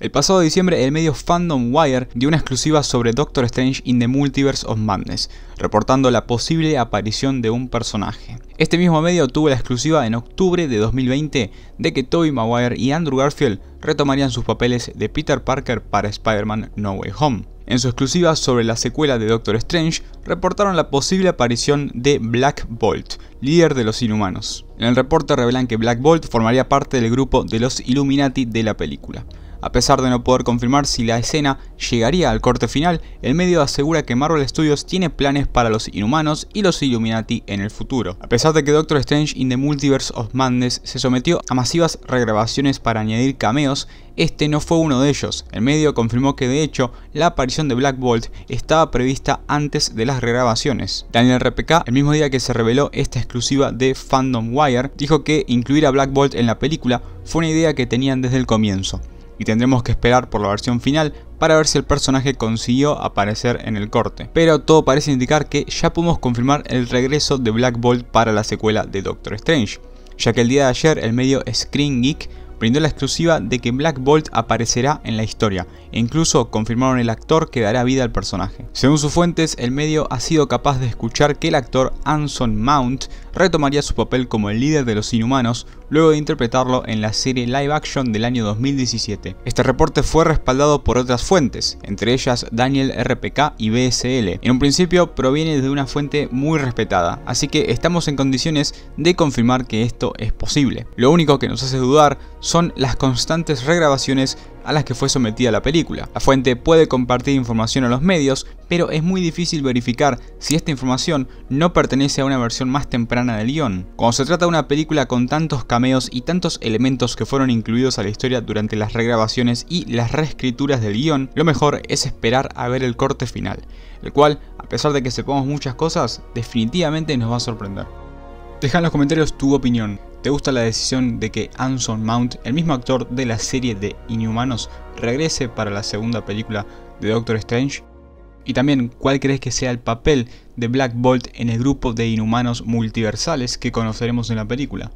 El pasado diciembre, el medio Fandom Wire dio una exclusiva sobre Doctor Strange in the Multiverse of Madness, reportando la posible aparición de un personaje. Este mismo medio tuvo la exclusiva en octubre de 2020 de que Tobey Maguire y Andrew Garfield retomarían sus papeles de Peter Parker para Spider-Man No Way Home. En su exclusiva sobre la secuela de Doctor Strange, reportaron la posible aparición de Black Bolt, líder de los Inhumanos. En el reporte revelan que Black Bolt formaría parte del grupo de los Illuminati de la película. A pesar de no poder confirmar si la escena llegaría al corte final, el medio asegura que Marvel Studios tiene planes para los Inhumanos y los Illuminati en el futuro. A pesar de que Doctor Strange in the Multiverse of Madness se sometió a masivas regrabaciones para añadir cameos, este no fue uno de ellos. El medio confirmó que de hecho la aparición de Black Bolt estaba prevista antes de las regrabaciones. Daniel RPK, el mismo día que se reveló esta exclusiva de Fandom Wire, dijo que incluir a Black Bolt en la película fue una idea que tenían desde el comienzo, y tendremos que esperar por la versión final para ver si el personaje consiguió aparecer en el corte. Pero todo parece indicar que ya podemos confirmar el regreso de Black Bolt para la secuela de Doctor Strange, ya que el día de ayer el medio Screen Geek brindó la exclusiva de que Black Bolt aparecerá en la historia, e incluso confirmaron el actor que dará vida al personaje. Según sus fuentes, el medio ha sido capaz de escuchar que el actor Anson Mount retomaría su papel como el líder de los Inhumanos luego de interpretarlo en la serie live action del año 2017. Este reporte fue respaldado por otras fuentes, entre ellas Daniel RPK y BSL. En un principio proviene de una fuente muy respetada, así que estamos en condiciones de confirmar que esto es posible. Lo único que nos hace dudar son las constantes regrabaciones a las que fue sometida la película. La fuente puede compartir información a los medios, pero es muy difícil verificar si esta información no pertenece a una versión más temprana del guión. Cuando se trata de una película con tantos cameos y tantos elementos que fueron incluidos a la historia durante las regrabaciones y las reescrituras del guión, lo mejor es esperar a ver el corte final, el cual, a pesar de que sepamos muchas cosas, definitivamente nos va a sorprender. Deja en los comentarios tu opinión. ¿Te gusta la decisión de que Anson Mount, el mismo actor de la serie de Inhumanos, regrese para la segunda película de Doctor Strange? Y también, ¿cuál crees que sea el papel de Black Bolt en el grupo de Inhumanos multiversales que conoceremos en la película?